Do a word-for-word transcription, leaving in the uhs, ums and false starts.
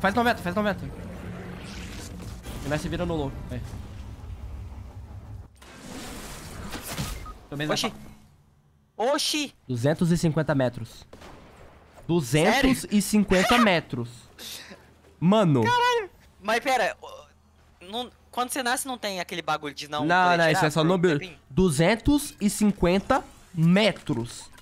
Faz noventa, faz noventa. E nós se vira no low. Aí. Oxi. Oxi. duzentos e cinquenta metros. duzentos e cinquenta Sério? Metros. Mano. Caralho. Mas pera. Não, quando você nasce não tem aquele bagulho de não... Não, não, isso é só no build. duzentos e cinquenta metros.